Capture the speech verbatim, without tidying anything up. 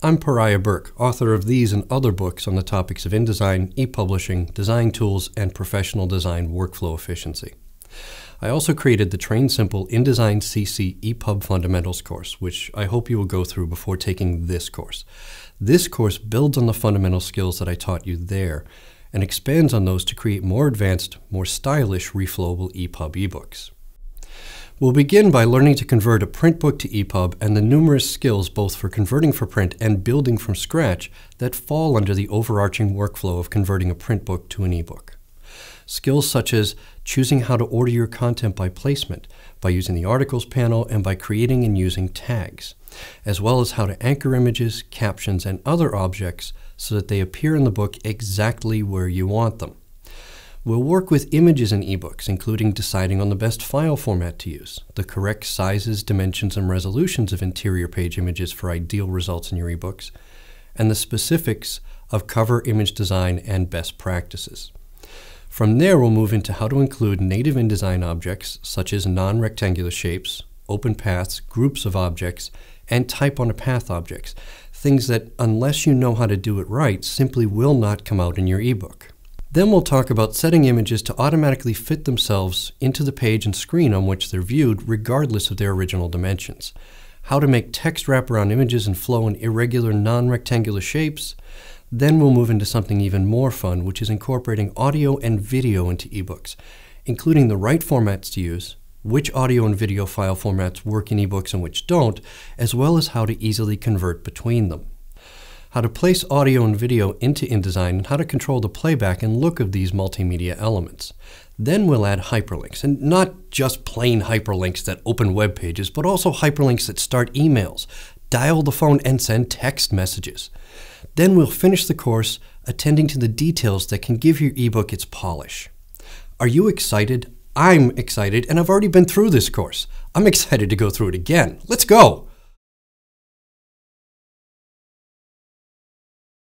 I'm Pariah Burke, author of these and other books on the topics of InDesign, e-publishing, design tools, and professional design workflow efficiency. I also created the Train Simple InDesign C C E P U B Fundamentals course, which I hope you will go through before taking this course. This course builds on the fundamental skills that I taught you there and expands on those to create more advanced, more stylish, reflowable E P U B ebooks. We'll begin by learning to convert a print book to E P U B and the numerous skills both for converting for print and building from scratch that fall under the overarching workflow of converting a print book to an ebook. Skills such as choosing how to order your content by placement, by using the articles panel, and by creating and using tags, as well as how to anchor images, captions, and other objects so that they appear in the book exactly where you want them. We'll work with images in ebooks, including deciding on the best file format to use, the correct sizes, dimensions, and resolutions of interior page images for ideal results in your ebooks, and the specifics of cover image design and best practices. From there, we'll move into how to include native InDesign objects, such as non-rectangular shapes, open paths, groups of objects, and type-on-a-path objects, things that, unless you know how to do it right, simply will not come out in your ebook. Then we'll talk about setting images to automatically fit themselves into the page and screen on which they're viewed, regardless of their original dimensions, how to make text wrap around images and flow in irregular, non-rectangular shapes. Then we'll move into something even more fun, which is incorporating audio and video into ebooks, including the right formats to use, which audio and video file formats work in ebooks and which don't, as well as how to easily convert between them. How to place audio and video into InDesign, and how to control the playback and look of these multimedia elements. Then we'll add hyperlinks, and not just plain hyperlinks that open web pages, but also hyperlinks that start emails, dial the phone, and send text messages. Then we'll finish the course attending to the details that can give your ebook its polish. Are you excited? I'm excited, and I've already been through this course. I'm excited to go through it again. Let's go!